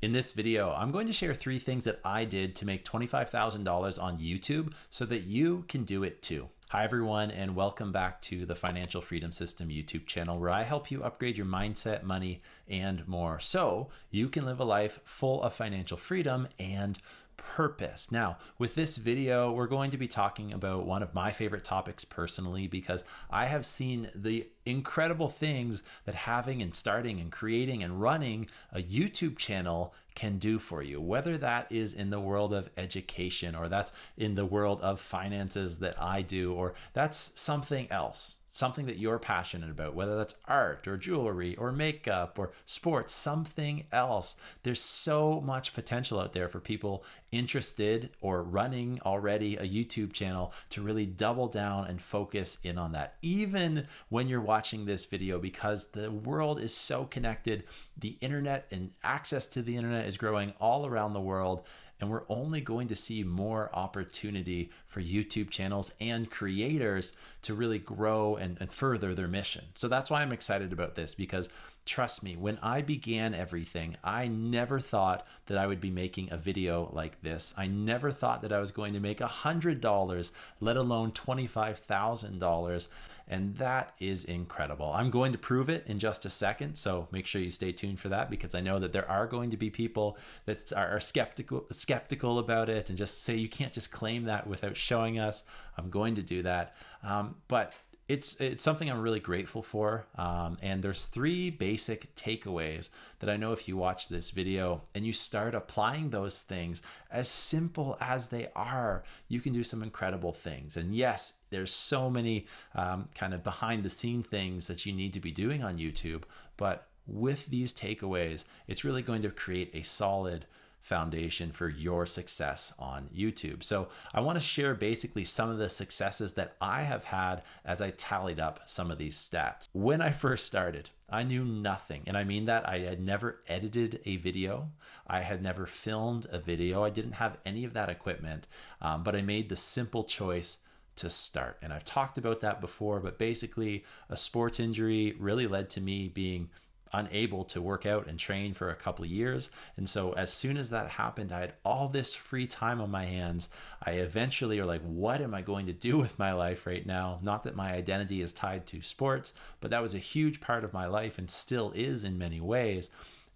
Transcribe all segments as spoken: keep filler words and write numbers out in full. In this video, I'm going to share three things that I did to make twenty-five thousand dollars on YouTube so that you can do it too. Hi everyone, and welcome back to the Financial Freedom System YouTube channel, where I help you upgrade your mindset, money, and more so you can live a life full of financial freedom and purpose. Now, with this video, we're going to be talking about one of my favorite topics personally, because I have seen the incredible things that having and starting and creating and running a YouTube channel can do for you, whether that is in the world of education, or that's in the world of finances that I do, or that's something else. Something that you're passionate about, whether that's art or jewelry or makeup or sports, something else. There's so much potential out there for people interested or running already a YouTube channel to really double down and focus in on that. Even when you're watching this video, because the world is so connected, the internet and access to the internet is growing all around the world. And we're only going to see more opportunity for YouTube channels and creators to really grow and, and further their mission. So that's why I'm excited about this, because trust me, when I began everything, I never thought that I would be making a video like this. I never thought that I was going to make one hundred dollars, let alone twenty-five thousand dollars. And that is incredible. I'm going to prove it in just a second. So make sure you stay tuned for that, because I know that there are going to be people that are skeptical, skeptical about it and just say, you can't just claim that without showing us. I'm going to do that. Um, but It's, it's something I'm really grateful for. Um, and there's three basic takeaways that I know if you watch this video and you start applying those things, as simple as they are, you can do some incredible things. And yes, there's so many um, kind of behind the scene things that you need to be doing on YouTube. But with these takeaways, it's really going to create a solid foundation for your success on YouTube. So I want to share basically some of the successes that I have had as I tallied up some of these stats. When I first started, I knew nothing. And I mean that. I had never edited a video. I had never filmed a video. I didn't have any of that equipment, um, but I made the simple choice to start. And I've talked about that before, but basically a sports injury really led to me being unable to work out and train for a couple of years. And so as soon as that happened, I had all this free time on my hands. I eventually are like, what am I going to do with my life right now? Not that my identity is tied to sports, but that was a huge part of my life and still is in many ways.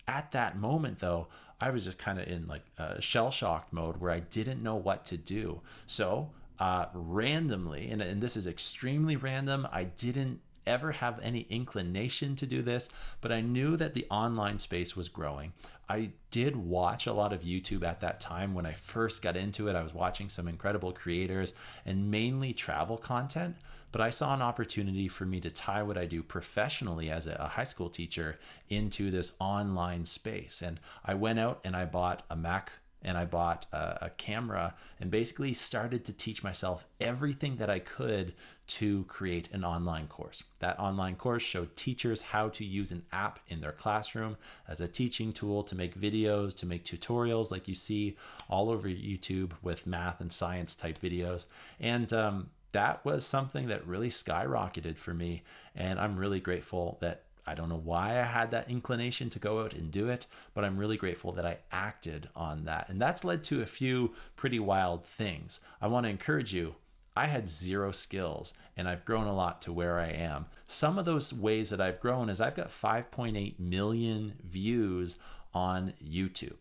At that moment though, I was just kind of in like a shell-shocked mode where I didn't know what to do. So uh, randomly, and, and this is extremely random, I didn't ever have any inclination to do this, but I knew that the online space was growing. I did watch a lot of YouTube at that time. When I first got into it, I was watching some incredible creators and mainly travel content, but I saw an opportunity for me to tie what I do professionally as a high school teacher into this online space. And I went out and I bought a Mac and I bought a, a camera and basically started to teach myself everything that I could to create an online course. That online course showed teachers how to use an app in their classroom as a teaching tool, to make videos, to make tutorials like you see all over YouTube with math and science type videos. And um, that was something that really skyrocketed for me. And I'm really grateful that I don't know why I had that inclination to go out and do it, but I'm really grateful that I acted on that. And that's led to a few pretty wild things. I want to encourage you, I had zero skills and I've grown a lot to where I am. Some of those ways that I've grown is I've got five point eight million views on YouTube.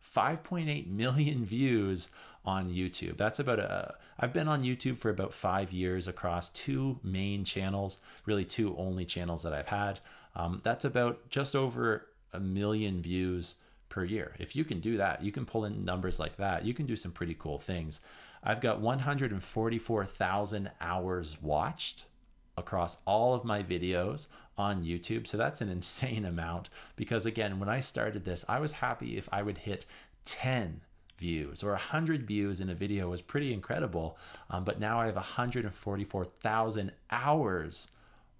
five point eight million views on YouTube. That's about a, I've been on YouTube for about five years across two main channels, really two only channels that I've had. Um, that's about just over a million views per year. If you can do that, you can pull in numbers like that. You can do some pretty cool things. I've got one hundred forty-four thousand hours watched across all of my videos on YouTube. So that's an insane amount, because again, when I started this, I was happy if I would hit ten views or one hundred views in a video. Was pretty incredible. Um, but now I have one hundred forty-four thousand hours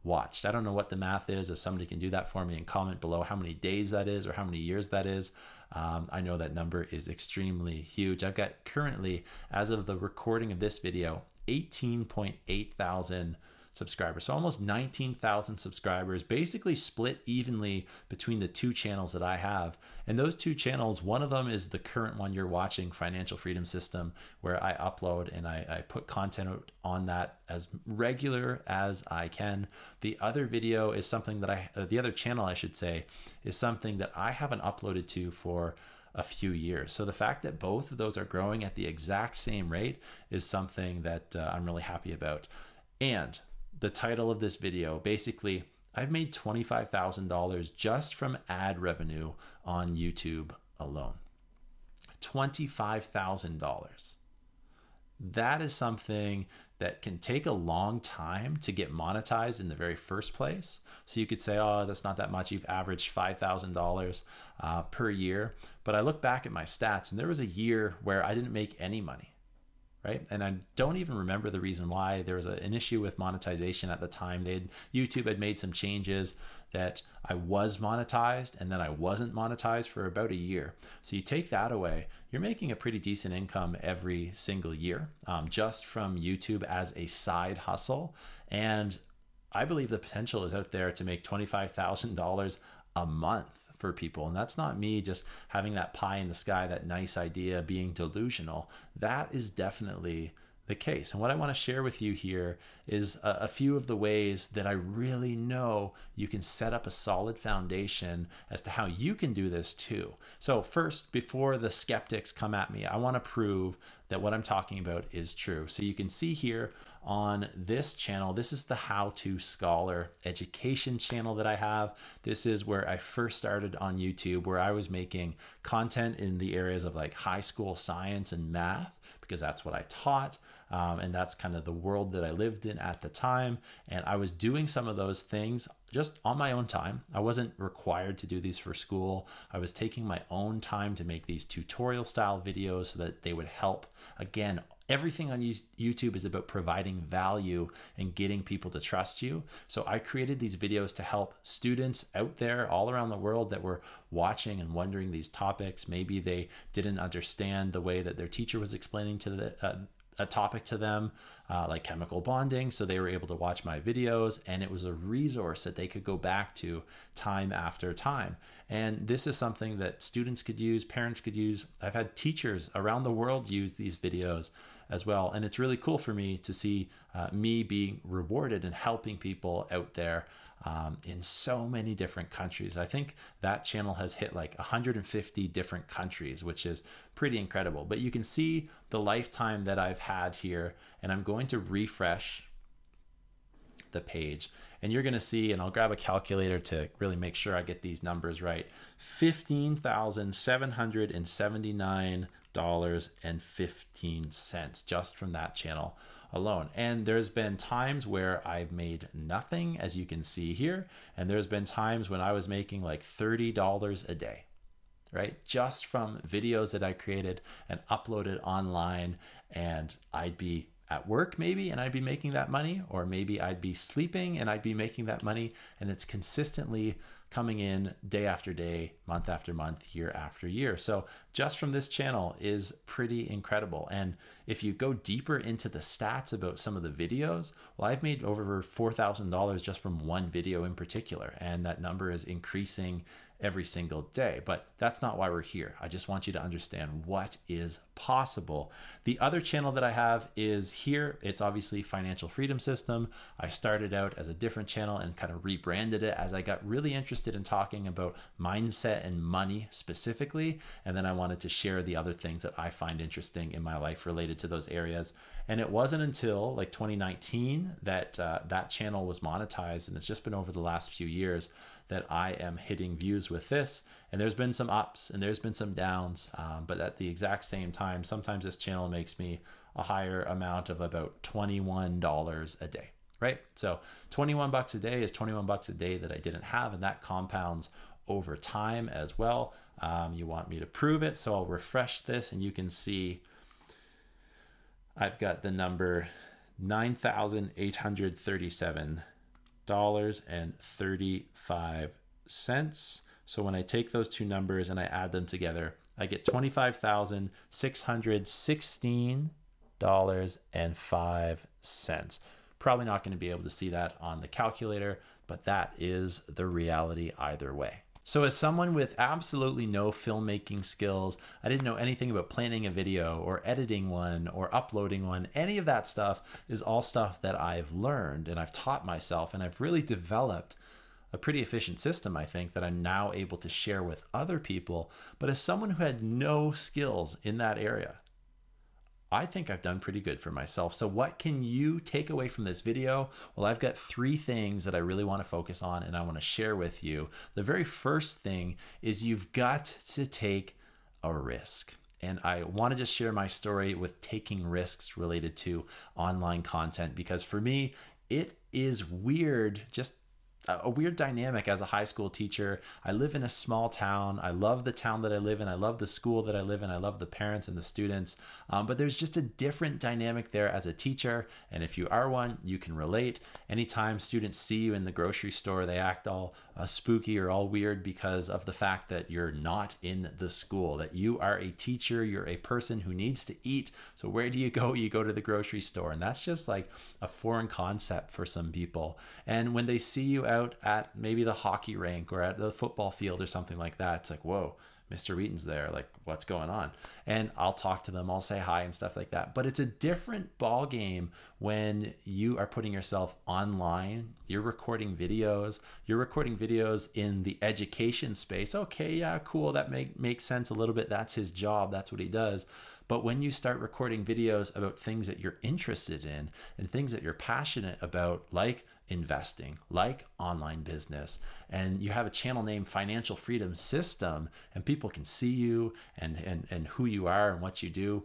watched. I don't know what the math is. If somebody can do that for me and comment below how many days that is or how many years that is. Um, I know that number is extremely huge. I've got currently, as of the recording of this video, eighteen point eight thousand subscribers. So almost nineteen thousand subscribers, basically split evenly between the two channels that I have. And those two channels, one of them is the current one you're watching, Financial Freedom System, where I upload and I, I put content on that as regular as I can. The other video is something that I, uh, the other channel I should say, is something that I haven't uploaded to for a few years. So the fact that both of those are growing at the exact same rate is something that uh, I'm really happy about. And the title of this video, basically, I've made twenty-five thousand dollars just from ad revenue on YouTube alone. twenty-five thousand dollars. That is something that can take a long time to get monetized in the very first place. So you could say, oh, that's not that much. You've averaged five thousand dollars uh, per year. But I look back at my stats and there was a year where I didn't make any money, right? And I don't even remember the reason why. There was a, an issue with monetization at the time. They had, YouTube had made some changes that I was monetized and then I wasn't monetized for about a year. So you take that away, you're making a pretty decent income every single year, um, just from YouTube as a side hustle. And I believe the potential is out there to make twenty-five thousand dollars a month for people. And that's not me just having that pie in the sky, that nice idea, being delusional. That is definitely the case. And what I want to share with you here is a, a few of the ways that I really know you can set up a solid foundation as to how you can do this too. So first, before the skeptics come at me, I want to prove that what I'm talking about is true. So you can see here on this channel, this is the How to Scholar education channel that I have. This is where I first started on YouTube, where I was making content in the areas of like high school science and math, because that's what I taught. Um, and that's kind of the world that I lived in at the time. And I was doing some of those things just on my own time. I wasn't required to do these for school. I was taking my own time to make these tutorial style videos so that they would help. Again, everything on YouTube is about providing value and getting people to trust you. So I created these videos to help students out there all around the world that were watching and wondering these topics. Maybe they didn't understand the way that their teacher was explaining to the, uh, a topic to them, uh, like chemical bonding. So they were able to watch my videos and it was a resource that they could go back to time after time. And this is something that students could use, parents could use. I've had teachers around the world use these videos as well. And it's really cool for me to see uh, me being rewarded and helping people out there um, in so many different countries. I think that channel has hit like one hundred fifty different countries, which is pretty incredible. But you can see the lifetime that I've had here, and I'm going to refresh the page and you're going to see, and I'll grab a calculator to really make sure I get these numbers right, fifteen thousand seven hundred seventy-nine dollars and fifteen cents just from that channel alone. And there's been times where I've made nothing, as you can see here, and there's been times when I was making like thirty dollars a day, right? Just from videos that I created and uploaded online. And I'd be at work maybe, and I'd be making that money, or maybe I'd be sleeping and I'd be making that money. And it's consistently coming in day after day, month after month, year after year. So just from this channel is pretty incredible. And if you go deeper into the stats about some of the videos, well, I've made over four thousand dollars just from one video in particular. And that number is increasing every single day, but that's not why we're here. I just want you to understand what is possible. The other channel that I have is here. It's obviously Financial Freedom System. I started out as a different channel and kind of rebranded it as I got really interested in talking about mindset and money specifically. And then I wanted to share the other things that I find interesting in my life related to those areas. And it wasn't until like twenty nineteen that uh, that channel was monetized. And it's just been over the last few years that I am hitting views with this. And there's been some ups and there's been some downs, um, but at the exact same time, sometimes this channel makes me a higher amount of about twenty-one dollars a day, right? So twenty-one bucks a day is twenty-one bucks a day that I didn't have, and that compounds over time as well. Um, you want me to prove it, so I'll refresh this and you can see I've got the number nine thousand eight hundred thirty-seven dollars and thirty-five cents. So when I take those two numbers and I add them together, I get twenty-five thousand six hundred sixteen dollars and five cents. Probably not going to be able to see that on the calculator, but that is the reality either way. So as someone with absolutely no filmmaking skills, I didn't know anything about planning a video or editing one or uploading one. Any of that stuff is all stuff that I've learned and I've taught myself, and I've really developed a pretty efficient system, I think, that I'm now able to share with other people. But as someone who had no skills in that area, I think I've done pretty good for myself. So what can you take away from this video? Well, I've got three things that I really want to focus on and I want to share with you. The very first thing is you've got to take a risk. And I wanted to share my story with taking risks related to online content, because for me, it is weird, just a weird dynamic as a high school teacher. I live in a small town. I love the town that I live in. I love the school that I live in. I love the parents and the students. Um, but there's just a different dynamic there as a teacher. And if you are one, you can relate. Anytime students see you in the grocery store, they act all uh, spooky or all weird because of the fact that you're not in the school, that you are a teacher, you're a person who needs to eat. So where do you go? You go to the grocery store. And that's just like a foreign concept for some people. And when they see you out at maybe the hockey rink or at the football field or something like that, it's like, whoa, Mister Wheaton's there, like, what's going on? And I'll talk to them, I'll say hi and stuff like that. But it's a different ball game when you are putting yourself online. You're recording videos, you're recording videos in the education space. Okay, yeah, cool, that make, makes sense a little bit. That's his job, that's what he does. But when you start recording videos about things that you're interested in and things that you're passionate about, like investing, like online business, and you have a channel named Financial Freedom System, and people can see you and, and, and who you are and what you do,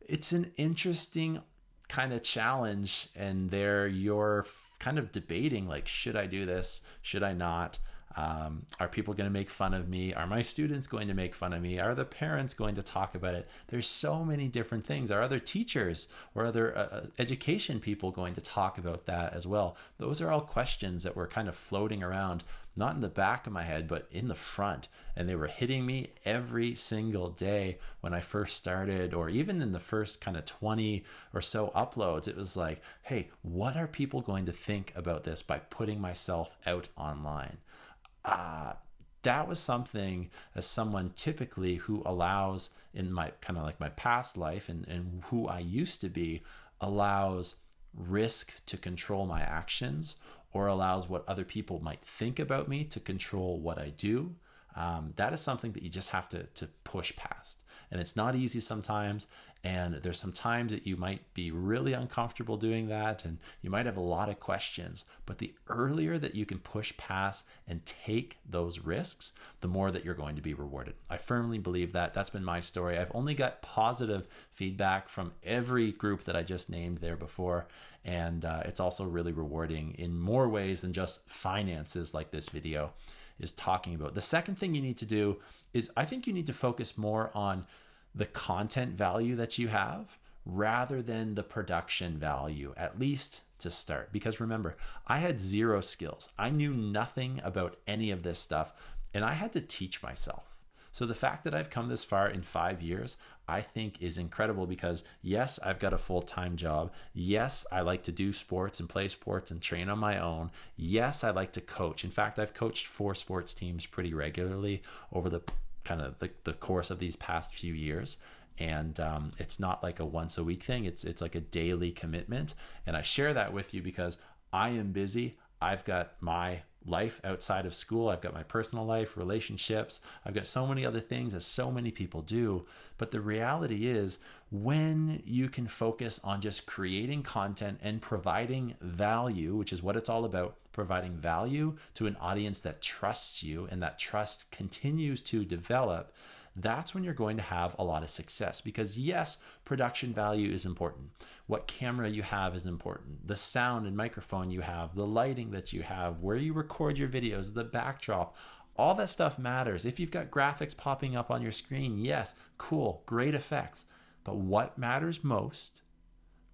it's an interesting kind of challenge. And there you're kind of debating, like, should I do this? Should I not? Um, are people going to make fun of me? Are my students going to make fun of me? Are the parents going to talk about it? There's so many different things. Are other teachers or other uh, education people going to talk about that as well? Those are all questions that were kind of floating around, not in the back of my head, but in the front. And they were hitting me every single day when I first started, or even in the first kind of twenty or so uploads. It was like, hey, what are people going to think about this by putting myself out online? Uh, that was something, as someone typically who allows, in my kind of like my past life and, and who I used to be, allows risk to control my actions, or allows what other people might think about me to control what I do. Um, that is something that you just have to, to push past. And it's not easy sometimes. And there's some times that you might be really uncomfortable doing that, and you might have a lot of questions. But the earlier that you can push past and take those risks, the more that you're going to be rewarded. I firmly believe that. That's been my story. I've only got positive feedback from every group that I just named there before. And uh, it's also really rewarding in more ways than just finances, like this video is talking about. The second thing you need to do is, I think you need to focus more on the content value that you have rather than the production value, at least to start. Because remember, I had zero skills. I knew nothing about any of this stuff, and I had to teach myself. So the fact that I've come this far in five years, I think is incredible, because yes, I've got a full-time job. Yes, I like to do sports and play sports and train on my own. Yes, I like to coach. In fact, I've coached four sports teams pretty regularly over the kind of the, the course of these past few years. And um, it's not like a once a week thing. It's, it's like a daily commitment. And I share that with you because I am busy. I've got my life outside of school. I've got my personal life, relationships. I've got so many other things, as so many people do. But the reality is, when you can focus on just creating content and providing value, which is what it's all about, providing value to an audience that trusts you, and that trust continues to develop, that's when you're going to have a lot of success. Because yes, production value is important. What camera you have is important. The sound and microphone you have, the lighting that you have, where you record your videos, the backdrop, all that stuff matters. If you've got graphics popping up on your screen, yes, cool, great effects. But what matters most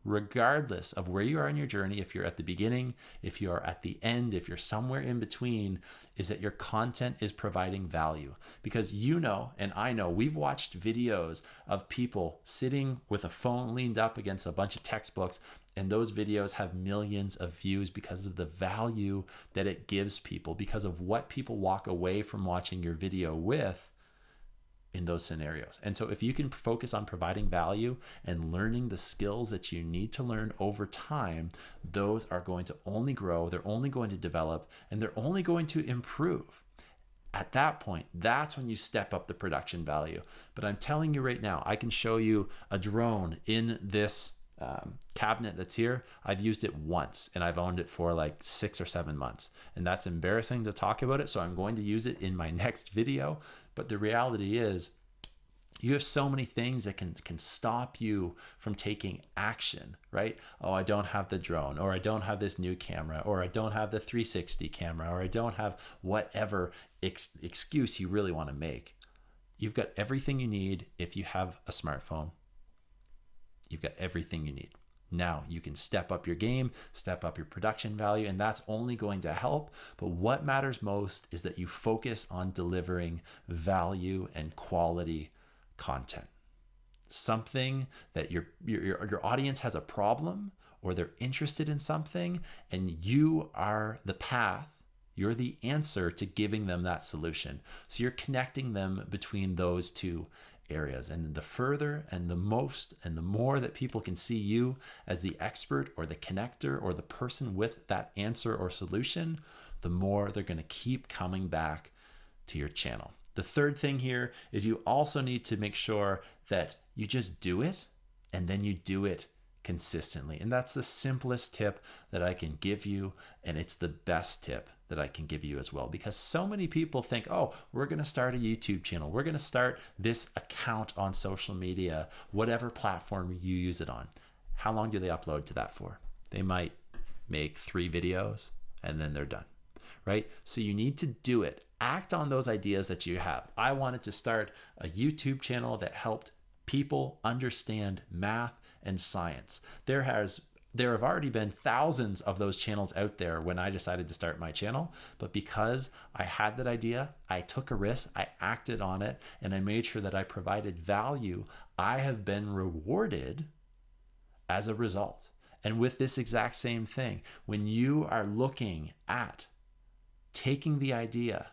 regardless of where you are in your journey, if you're at the beginning, if you are at the end, if you're somewhere in between, is that your content is providing value. Because you know, and I know, we've watched videos of people sitting with a phone leaned up against a bunch of textbooks, and those videos have millions of views because of the value that it gives people, because of what people walk away from watching your video with in those scenarios. And so if you can focus on providing value and learning the skills that you need to learn over time, those are going to only grow, they're only going to develop, and they're only going to improve. At that point, that's when you step up the production value. But I'm telling you right now, I can show you a drone in this um, cabinet that's here. I've used it once and I've owned it for like six or seven months. And that's embarrassing to talk about it, so I'm going to use it in my next video. But the reality is, you have so many things that can, can stop you from taking action, right? Oh, I don't have the drone, or I don't have this new camera, or I don't have the three sixty camera, or I don't have whatever ex excuse you really want to make. You've got everything you need if you have a smartphone. You've got everything you need. Now you can step up your game, step up your production value, and that's only going to help. But what matters most is that you focus on delivering value and quality content. Something that your, your, your audience has a problem, or they're interested in something, and you are the path, you're the answer to giving them that solution. So you're connecting them between those two areas. And the further and the most and the more that people can see you as the expert or the connector or the person with that answer or solution, the more they're going to keep coming back to your channel. The third thing here is you also need to make sure that you just do it, and then you do it consistently. And that's the simplest tip that I can give you, and it's the best tip that I can give you as well, because so many people think, oh, we're going to start a YouTube channel, we're going to start this account on social media, whatever platform you use it on. How long do they upload to that for? They might make three videos and then they're done, right? So you need to do it. Act on those ideas that you have. I wanted to start a YouTube channel that helped people understand math and science. There has There have already been thousands of those channels out there when I decided to start my channel, but because I had that idea, I took a risk, I acted on it, and I made sure that I provided value. I have been rewarded as a result. And with this exact same thing, when you are looking at taking the idea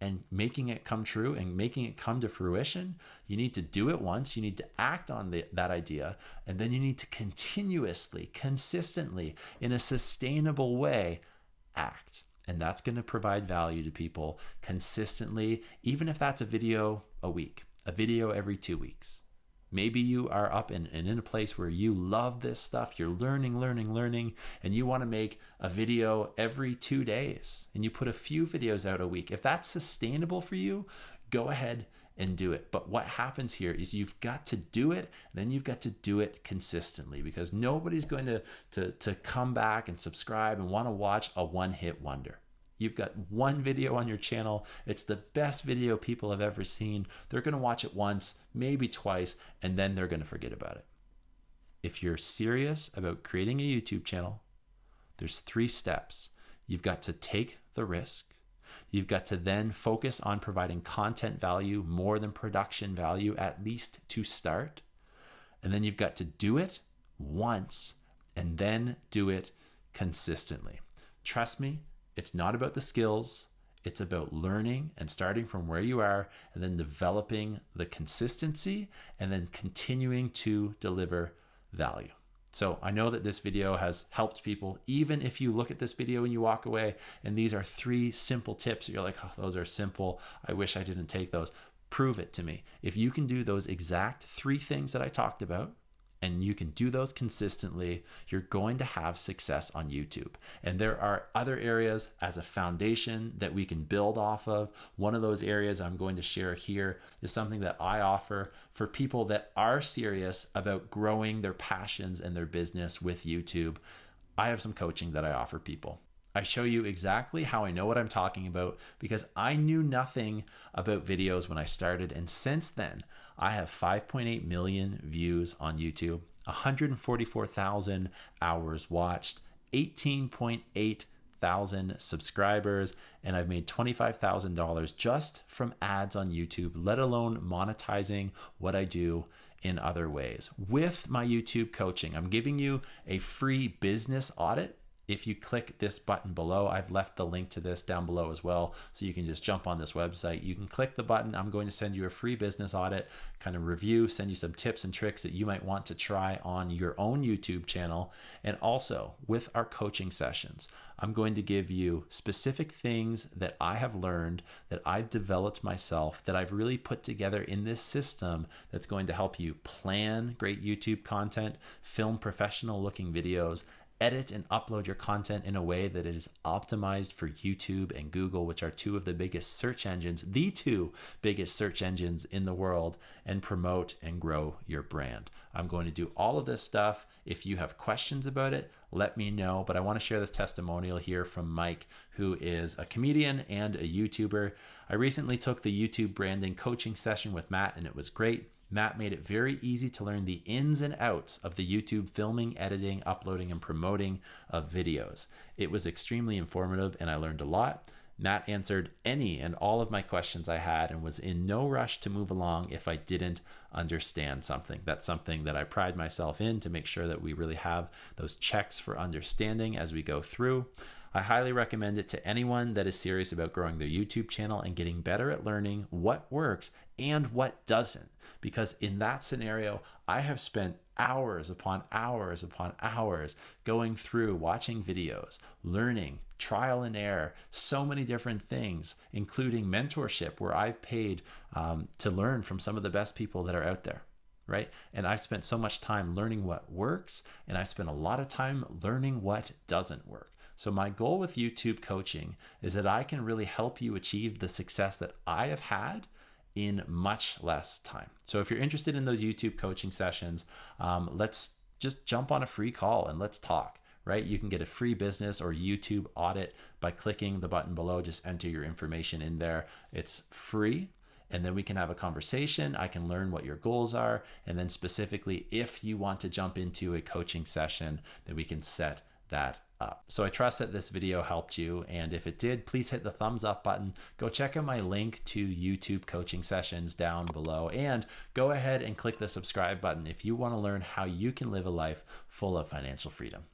and making it come true and making it come to fruition, you need to do it once, you need to act on the, that idea, and then you need to continuously, consistently, in a sustainable way, act. And that's gonna provide value to people consistently, even if that's a video a week, a video every two weeks. Maybe you are up and in, in a place where you love this stuff, you're learning, learning, learning, and you want to make a video every two days and you put a few videos out a week. If that's sustainable for you, go ahead and do it. But what happens here is you've got to do it, then you've got to do it consistently, because nobody's going to, to, to come back and subscribe and want to watch a one-hit wonder. You've got one video on your channel. It's the best video people have ever seen. They're gonna watch it once, maybe twice, and then they're gonna forget about it. If you're serious about creating a YouTube channel, there's three steps. You've got to take the risk. You've got to then focus on providing content value more than production value, at least to start. And then you've got to do it once, and then do it consistently. Trust me, it's not about the skills, it's about learning and starting from where you are and then developing the consistency and then continuing to deliver value. So I know that this video has helped people. Even if you look at this video and you walk away and these are three simple tips, you're like, oh, those are simple, I wish I didn't take those. Prove it to me. If you can do those exact three things that I talked about, and you can do those consistently, you're going to have success on YouTube. And there are other areas as a foundation that we can build off of. One of those areas I'm going to share here is something that I offer for people that are serious about growing their passions and their business with YouTube. I have some coaching that I offer people. I show you exactly how I know what I'm talking about, because I knew nothing about videos when I started. And since then, I have five point eight million views on YouTube. one hundred forty-four thousand hours watched, eighteen point eight thousand subscribers, and I've made twenty-five thousand dollars just from ads on YouTube, let alone monetizing what I do in other ways. With my YouTube coaching, I'm giving you a free business audit. If you click this button below, I've left the link to this down below as well, so you can just jump on this website. You can click the button. I'm going to send you a free business audit, kind of review, send you some tips and tricks that you might want to try on your own YouTube channel. And also with our coaching sessions, I'm going to give you specific things that I have learned, that I've developed myself, that I've really put together in this system that's going to help you plan great YouTube content, film professional looking videos, edit and upload your content in a way that it is optimized for YouTube and Google, which are two of the biggest search engines, the two biggest search engines in the world, and promote and grow your brand. I'm going to do all of this stuff. If you have questions about it, let me know. But I want to share this testimonial here from Mike, who is a comedian and a YouTuber. I recently took the YouTube branding coaching session with Matt, and it was great. Matt made it very easy to learn the ins and outs of the YouTube filming, editing, uploading, and promoting of videos. It was extremely informative, and I learned a lot. Matt answered any and all of my questions I had and was in no rush to move along if I didn't understand something. That's something that I pride myself in, to make sure that we really have those checks for understanding as we go through. I highly recommend it to anyone that is serious about growing their YouTube channel and getting better at learning what works and what doesn't. Because in that scenario, I have spent hours upon hours upon hours going through, watching videos, learning, trial and error, so many different things, including mentorship, where I've paid um, to learn from some of the best people that are out there, right? And I've spent so much time learning what works, and I've spent a lot of time learning what doesn't work. So my goal with YouTube coaching is that I can really help you achieve the success that I have had in much less time. So if you're interested in those YouTube coaching sessions, um, let's just jump on a free call and let's talk, right? You can get a free business or YouTube audit by clicking the button below. Just enter your information in there. It's free. And then we can have a conversation. I can learn what your goals are. And then specifically, if you want to jump into a coaching session, then we can set that up. So I trust that this video helped you, and if it did, please hit the thumbs up button. Go check out my link to YouTube coaching sessions down below, and go ahead and click the subscribe button if you want to learn how you can live a life full of financial freedom.